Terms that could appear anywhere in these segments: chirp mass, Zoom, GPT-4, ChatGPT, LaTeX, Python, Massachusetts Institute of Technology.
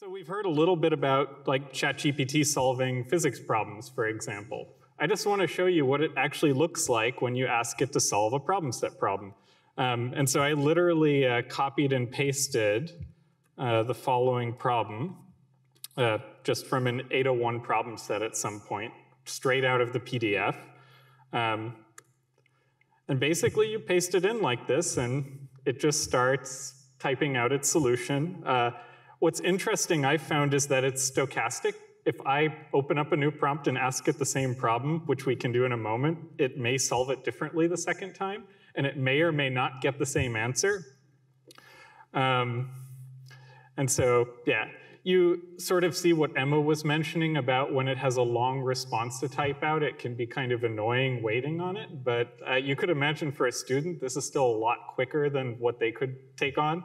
So we've heard a little bit about like ChatGPT solving physics problems, for example. I just want to show you what it actually looks like when you ask it to solve a problem set problem. And so I literally copied and pasted the following problem just from an 801 problem set at some point, straight out of the PDF. And basically you paste it in like this and it just starts typing out its solution. What's interesting I found is that it's stochastic. If I open up a new prompt and ask it the same problem, which we can do in a moment, it may solve it differently the second time, and it may or may not get the same answer. And so, yeah, you sort of see what Emma was mentioning about when it has a long response to type out, it can be kind of annoying waiting on it, but you could imagine for a student, this is still a lot quicker than what they could take on.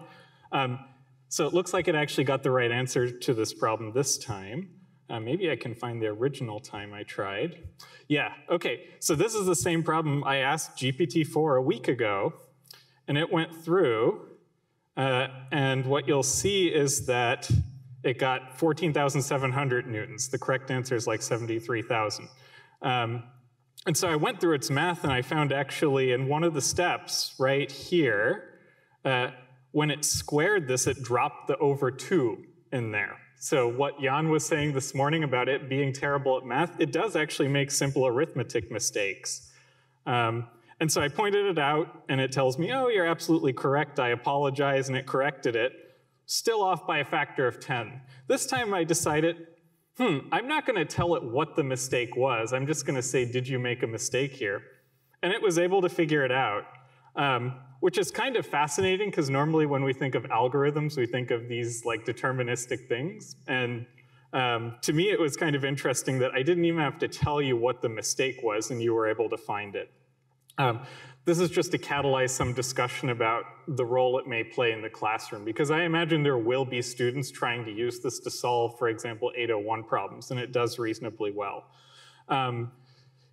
So it looks like it actually got the right answer to this problem this time. Maybe I can find the original time I tried. Yeah, okay, so this is the same problem I asked GPT-4 a week ago, and it went through, and what you'll see is that it got 14,700 newtons. The correct answer is like 73,000. And so I went through its math, and I found actually in one of the steps right here, when it squared this, it dropped the over 2 in there. So what Jan was saying this morning about it being terrible at math, it does actually make simple arithmetic mistakes. And so I pointed it out, and it tells me, oh, you're absolutely correct, I apologize, and it corrected it, still off by a factor of 10. This time I decided, I'm not going to tell it what the mistake was, I'm just going to say, did you make a mistake here? And it was able to figure it out. Which is kind of fascinating, because normally when we think of algorithms, we think of these like deterministic things. And to me, it was kind of interesting that I didn't even have to tell you what the mistake was, and you were able to find it. This is just to catalyze some discussion about the role it may play in the classroom, because I imagine there will be students trying to use this to solve, for example, 801 problems, and it does reasonably well.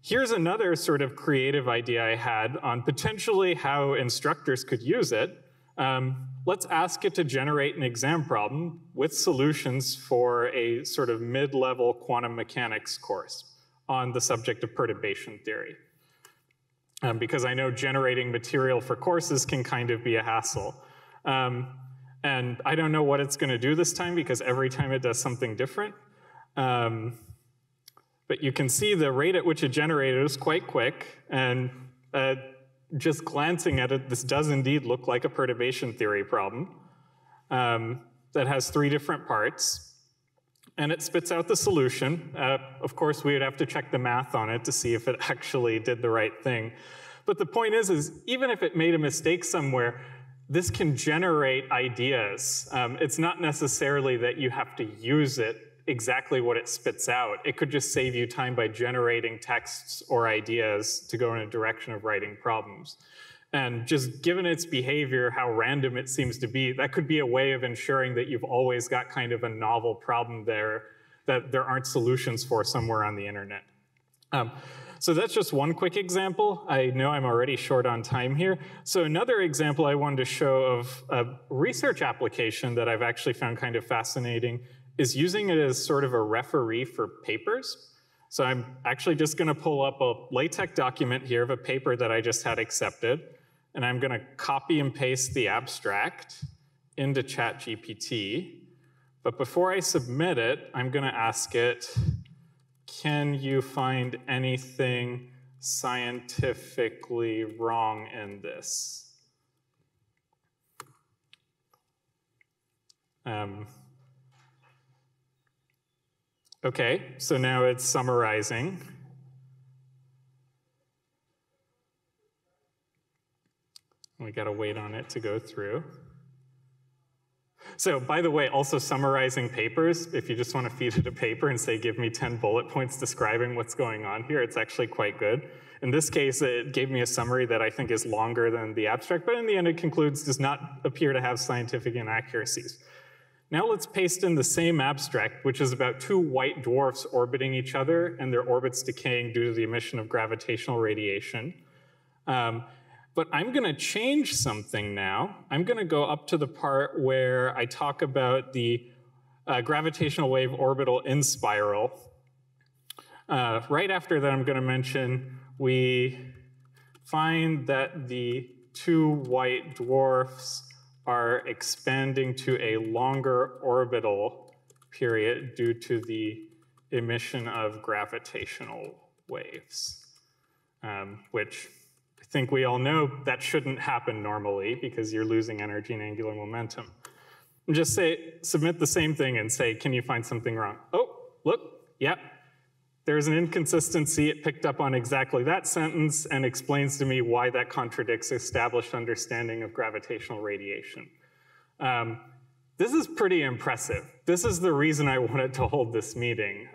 Here's another sort of creative idea I had on potentially how instructors could use it. Let's ask it to generate an exam problem with solutions for a sort of mid-level quantum mechanics course on the subject of perturbation theory. Because I know generating material for courses can kind of be a hassle. And I don't know what it's going to do this time, because every time it does something different. But you can see the rate at which it generated is quite quick, and just glancing at it, this does indeed look like a perturbation theory problem that has 3 different parts, and it spits out the solution. Of course, we would have to check the math on it to see if it actually did the right thing. But the point is even if it made a mistake somewhere, this can generate ideas. It's not necessarily that you have to use it exactly what it spits out. It could just save you time by generating texts or ideas to go in a direction of writing problems. And just given its behavior, how random it seems to be, that could be a way of ensuring that you've always got kind of a novel problem there that there aren't solutions for somewhere on the internet. So that's just one quick example. I know I'm already short on time here. So another example I wanted to show of a research application that I've actually found kind of fascinating is using it as sort of a referee for papers. So I'm actually just going to pull up a LaTeX document here of a paper that I just had accepted, and I'm going to copy and paste the abstract into ChatGPT. But before I submit it, I'm going to ask it, can you find anything scientifically wrong in this? Okay, so now it's summarizing. We gotta wait on it to go through. So by the way, also summarizing papers, if you just wanna feed it a paper and say, give me 10 bullet points describing what's going on here, it's actually quite good. In this case, it gave me a summary that I think is longer than the abstract, but in the end it concludes, does not appear to have scientific inaccuracies. Now let's paste in the same abstract, which is about 2 white dwarfs orbiting each other and their orbits decaying due to the emission of gravitational radiation. But I'm going to change something now. I'm going to go up to the part where I talk about the gravitational wave orbital in spiral. Right after that, I'm going to mention we find that the two white dwarfs are expanding to a longer orbital period due to the emission of gravitational waves, which I think we all know that shouldn't happen normally because you're losing energy and angular momentum. And just say, submit the same thing and say, can you find something wrong? Oh, look, yep. There's an inconsistency. It picked up on exactly that sentence and explains to me why that contradicts established understanding of gravitational radiation. This is pretty impressive. This is the reason I wanted to hold this meeting.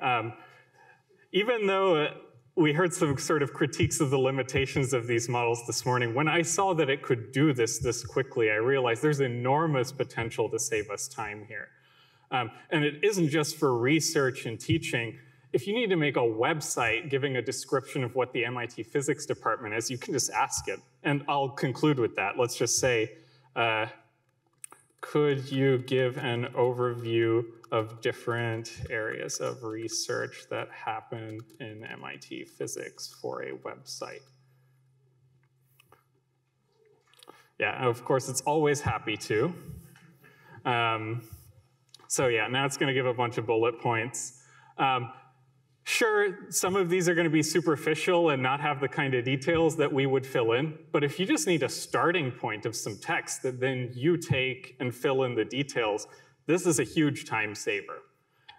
Even though we heard some sort of critiques of the limitations of these models this morning, when I saw that it could do this quickly, I realized there's enormous potential to save us time here. And it isn't just for research and teaching. If you need to make a website giving a description of what the MIT physics department is, you can just ask it. And I'll conclude with that. Let's just say, could you give an overview of different areas of research that happen in MIT physics for a website? Yeah, of course, it's always happy to. So yeah, now it's going to give a bunch of bullet points. Sure, some of these are going to be superficial and not have the kind of details that we would fill in, but if you just need a starting point of some text that then you take and fill in the details, this is a huge time saver.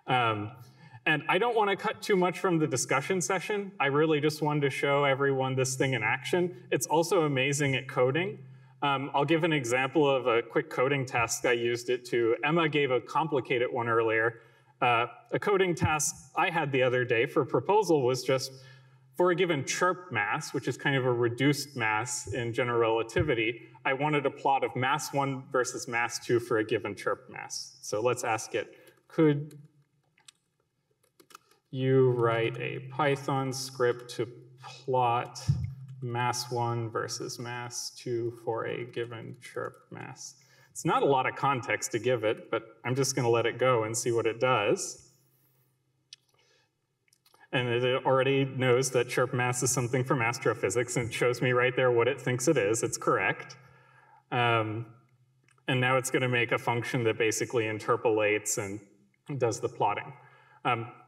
And I don't want to cut too much from the discussion session. I really just wanted to show everyone this thing in action. It's also amazing at coding. I'll give an example of a quick coding task I used it to. Emma gave a complicated one earlier. A coding task I had the other day for a proposal was just for a given chirp mass, which is kind of a reduced mass in general relativity, I wanted a plot of mass 1 versus mass 2 for a given chirp mass. So let's ask it, could you write a Python script to plot mass 1 versus mass 2 for a given chirp mass? It's not a lot of context to give it, but I'm just going to let it go and see what it does. And it already knows that chirp mass is something from astrophysics, and it shows me right there what it thinks it is. It's correct. And now it's going to make a function that basically interpolates and does the plotting.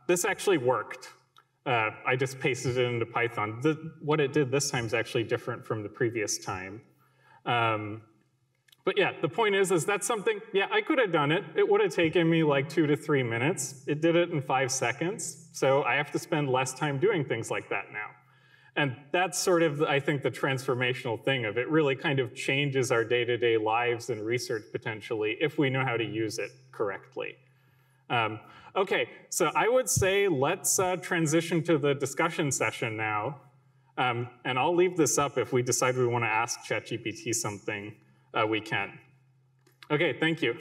This actually worked. I just pasted it into Python. What it did this time is actually different from the previous time. But yeah, the point is that's something, yeah, I could have done it. It would have taken me like 2 to 3 minutes. It did it in 5 seconds. So I have to spend less time doing things like that now. And that's sort of, I think, the transformational thing of it really kind of changes our day-to-day lives and research potentially if we know how to use it correctly. Okay, so I would say let's transition to the discussion session now. And I'll leave this up if we decide we want to ask ChatGPT something. We can. Okay, thank you.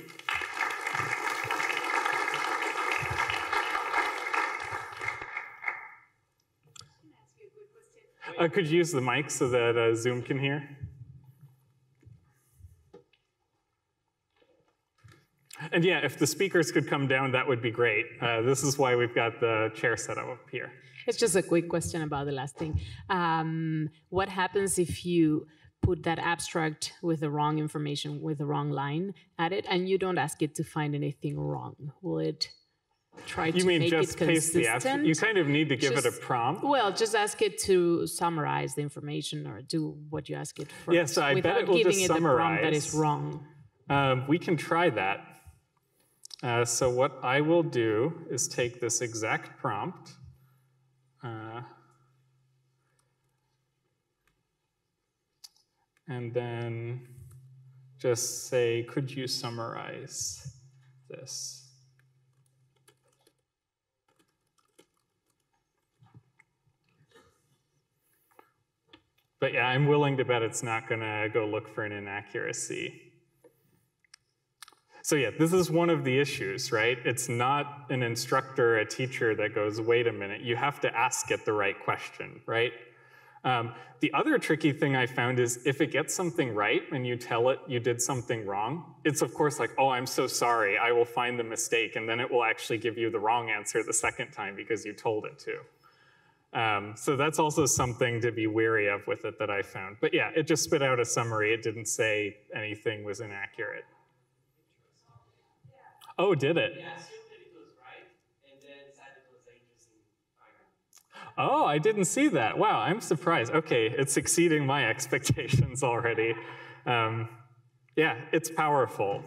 Could you use the mic so that Zoom can hear? And yeah, if the speakers could come down, that would be great. This is why we've got the chair set up here. It's just a quick question about the last thing. What happens if you put that abstract with the wrong information, with the wrong line at it, and you don't ask it to find anything wrong? Will it try to make it consistent? You mean just paste the abstract? You kind of need to give it a prompt? Well, just ask it to summarize the information or do what you ask it first. Yes, I bet it will just summarize. Without giving it the prompt that is wrong. We can try that. So what I will do is take this exact prompt. And then just say, could you summarize this? But yeah, I'm willing to bet it's not gonna go look for an inaccuracy. So yeah, this is one of the issues, right? It's not an instructor, a teacher that goes, wait a minute, you have to ask it the right question, right? The other tricky thing I found is if it gets something right and you tell it you did something wrong, it's of course like, oh, I'm so sorry, I will find the mistake, and then it will actually give you the wrong answer the second time because you told it to. So that's also something to be wary of with it that I found. But yeah, it just spit out a summary. It didn't say anything was inaccurate. Oh, did it? Yeah, I assumed that it was right, and then decided it was an interesting finding. Oh, I didn't see that. Wow, I'm surprised. Okay, it's exceeding my expectations already. Yeah, it's powerful.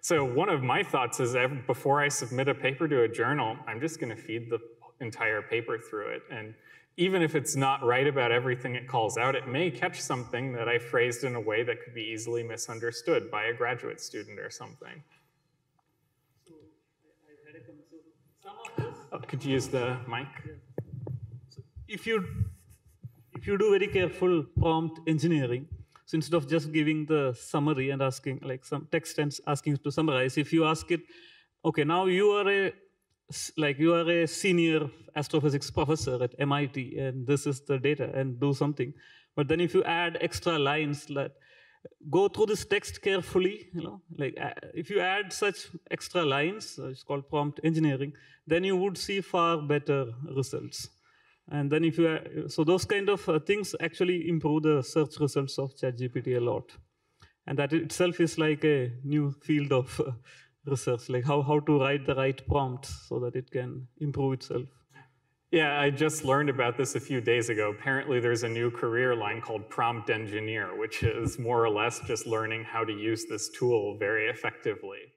So one of my thoughts is before I submit a paper to a journal, I'm just going to feed the entire paper through it. And even if it's not right about everything it calls out, it may catch something that I phrased in a way that could be easily misunderstood by a graduate student or something. So, I had a comment. So, some of this, could you use the mic? Yeah. So if you do very careful prompt engineering, so instead of just giving the summary and asking like some text and asking to summarize, if you ask it, okay, now you are a senior astrophysics professor at MIT, and this is the data, and do something. But then if you add extra lines, like, go through this text carefully, you know, like if you add such extra lines, it's called prompt engineering, then you would see far better results. And then if you, so those kind of things actually improve the search results of ChatGPT a lot. And that itself is like a new field of research, like how to write the right prompt so that it can improve itself. Yeah, I just learned about this a few days ago. Apparently there's a new career line called prompt engineer, which is more or less just learning how to use this tool very effectively.